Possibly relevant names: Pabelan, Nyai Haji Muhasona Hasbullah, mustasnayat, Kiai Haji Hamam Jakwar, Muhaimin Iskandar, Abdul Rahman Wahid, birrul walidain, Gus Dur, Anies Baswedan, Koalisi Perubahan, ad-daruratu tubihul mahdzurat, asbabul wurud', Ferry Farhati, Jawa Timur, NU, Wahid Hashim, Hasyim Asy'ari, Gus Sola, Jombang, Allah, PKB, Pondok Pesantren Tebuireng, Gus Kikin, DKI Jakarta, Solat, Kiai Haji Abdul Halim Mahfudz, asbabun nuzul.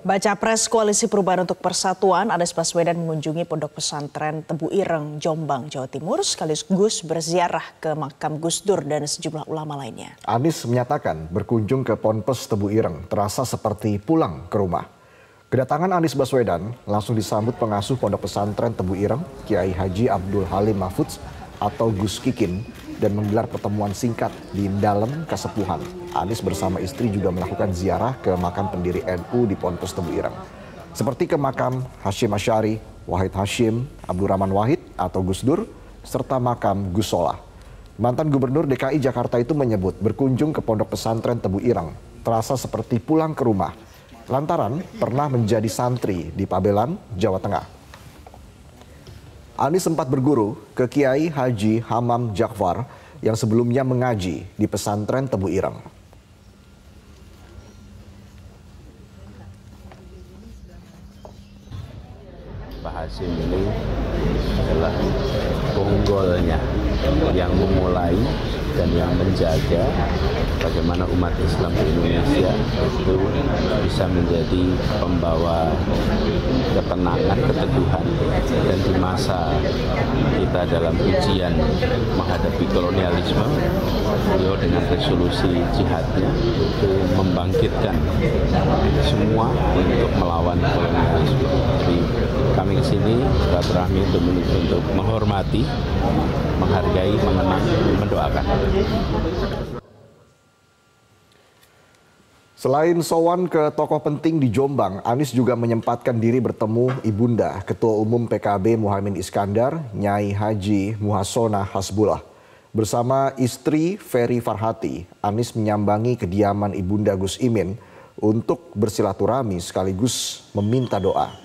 Baca pres Koalisi Perubahan untuk Persatuan, Anies Baswedan mengunjungi Pondok Pesantren Tebuireng, Jombang, Jawa Timur, sekaligus berziarah ke makam Gus Dur dan sejumlah ulama lainnya. Anies menyatakan berkunjung ke Ponpes Tebuireng terasa seperti pulang ke rumah. Kedatangan Anies Baswedan langsung disambut pengasuh Pondok Pesantren Tebuireng, Kiai Haji Abdul Halim Mahfudz atau Gus Kikin, dan menggelar pertemuan singkat di dalam kesepuhan. Anies bersama istri juga melakukan ziarah ke makam pendiri NU di Ponpes Tebuireng, seperti ke makam Hasyim Asy'ari, Wahid Hashim, Abdul Rahman Wahid atau Gus Dur, serta makam Gus Sola. Mantan Gubernur DKI Jakarta itu menyebut berkunjung ke Pondok Pesantren Tebuireng terasa seperti pulang ke rumah, lantaran pernah menjadi santri di Pabelan, Jawa Tengah. Anies sempat berguru ke Kiai Haji Hamam Jakwar yang sebelumnya mengaji di pesantren Tebuireng. Pak Hasyim ini adalah bonggolnya yang memulai dan yang menjaga bagaimana umat Islam di Indonesia itu bisa menjadi pembawa ketenangan, keteduhan, dan di masa kita dalam ujian menghadapi kolonialisme, beliau dengan resolusi jihadnya itu membangkitkan semua untuk melawan kolonialisme. Jadi kami kesini silaturahmi untuk menghormati, menghargai, mengenang, mendoakan. Selain sowan ke tokoh penting di Jombang, Anies juga menyempatkan diri bertemu ibunda Ketua Umum PKB Muhaimin Iskandar, Nyai Haji Muhasona Hasbullah. Bersama istri Ferry Farhati, Anies menyambangi kediaman ibunda Gus Imin untuk bersilaturahmi sekaligus meminta doa.